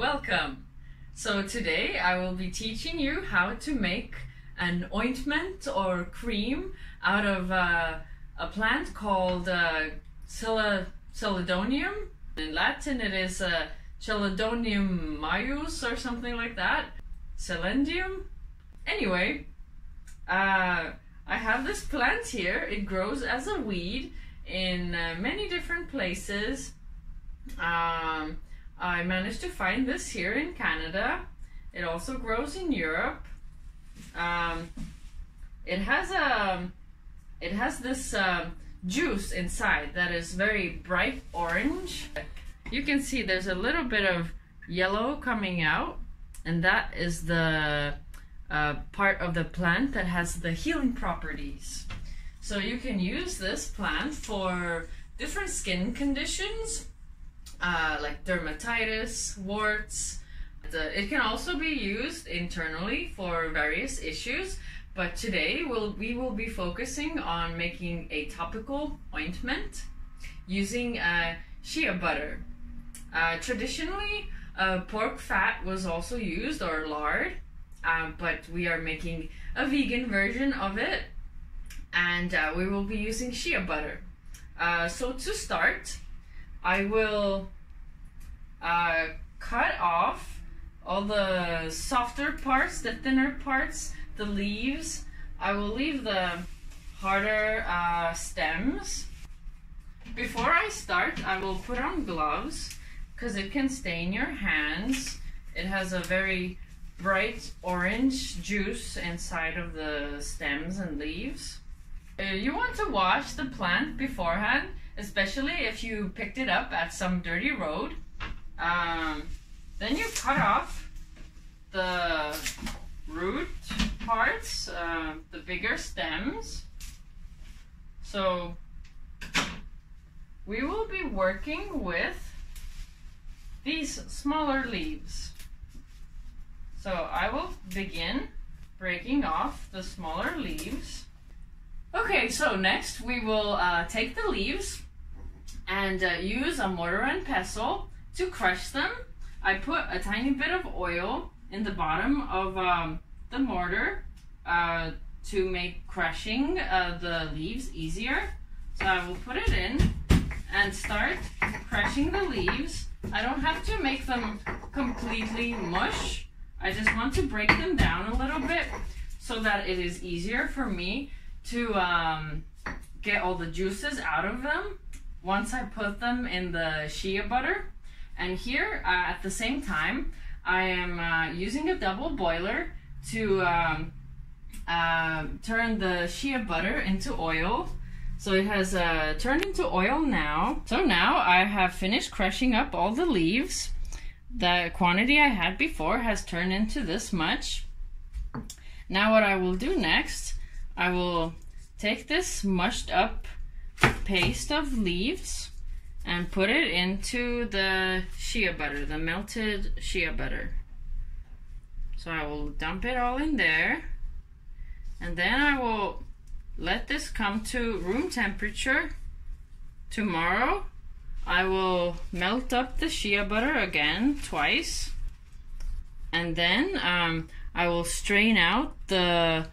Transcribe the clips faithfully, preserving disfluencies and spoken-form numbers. welcome! So today I will be teaching you how to make an ointment or cream out of uh, a plant called uh, Chelidonium. In Latin it is uh, Chelidonium majus or something like that. Celendium. Anyway, uh, I have this plant here. It grows as a weed in uh, many different places. Um, I managed to find this here in Canada. It also grows in Europe. Um, it has a, it has this uh, juice inside that is very bright orange. You can see there's a little bit of yellow coming out, and that is the uh, part of the plant that has the healing properties. So you can use this plant for different skin conditions. Uh, like dermatitis, warts. It can also be used internally for various issues, but today we'll, we will be focusing on making a topical ointment using uh, shea butter. Uh, traditionally, uh, pork fat was also used, or lard, uh, but we are making a vegan version of it, and uh, we will be using shea butter. Uh, so to start, I will uh, cut off all the softer parts, the thinner parts, the leaves. I will leave the harder uh, stems. Before I start, I will put on gloves because it can stain your hands. It has a very bright orange juice inside of the stems and leaves. Uh, you want to wash the plant beforehand, especially if you picked it up at some dirty road. Um, then you cut off the root parts, uh, the bigger stems. So we will be working with these smaller leaves. So I will begin breaking off the smaller leaves. Okay, so next we will uh, take the leaves and uh, use a mortar and pestle to crush them. I put a tiny bit of oil in the bottom of um, the mortar uh, to make crushing uh, the leaves easier. So I will put it in and start crushing the leaves. I don't have to make them completely mush. I just want to break them down a little bit so that it is easier for me to um, get all the juices out of them once I put them in the shea butter. And here uh, at the same time I am uh, using a double boiler to um, uh, turn the shea butter into oil. So it has uh, turned into oil now. So now I have finished crushing up all the leaves. The quantity I had before has turned into this much. Now what I will do next, I will take this mushed up paste of leaves and put it into the shea butter, the melted shea butter. So I will dump it all in there, and then I will let this come to room temperature. Tomorrow I will melt up the shea butter again twice, and then um, I will strain out the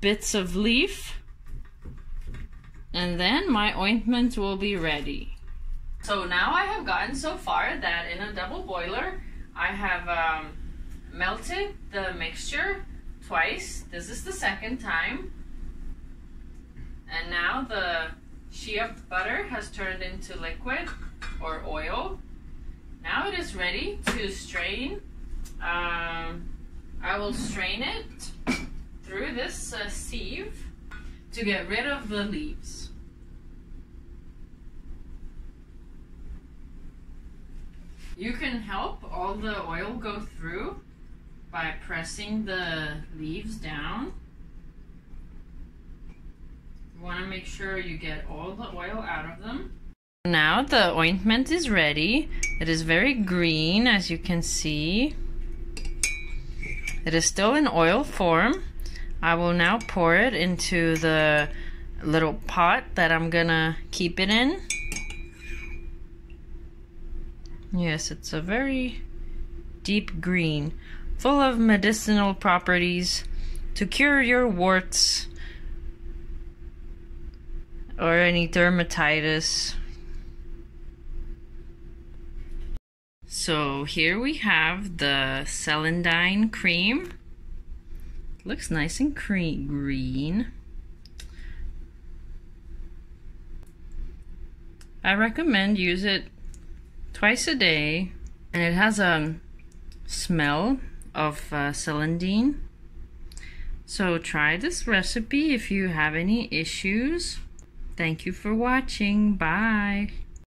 bits of leaf, and then my ointment will be ready. So now I have gotten so far that in a double boiler I have um, melted the mixture twice. This is the second time, and now the shea butter has turned into liquid or oil. Now it is ready to strain. um, I will strain it through this uh, sieve to get rid of the leaves. You can help all the oil go through by pressing the leaves down. You want to make sure you get all the oil out of them. Now the ointment is ready. It is very green, as you can see. It is still in oil form. I will now pour it into the little pot that I'm gonna keep it in. Yes, it's a very deep green, full of medicinal properties to cure your warts or any dermatitis. So here we have the celandine cream. Looks nice and cream green. I recommend use it twice a day, and it has a smell of uh, celandine. So try this recipe if you have any issues. Thank you for watching. Bye.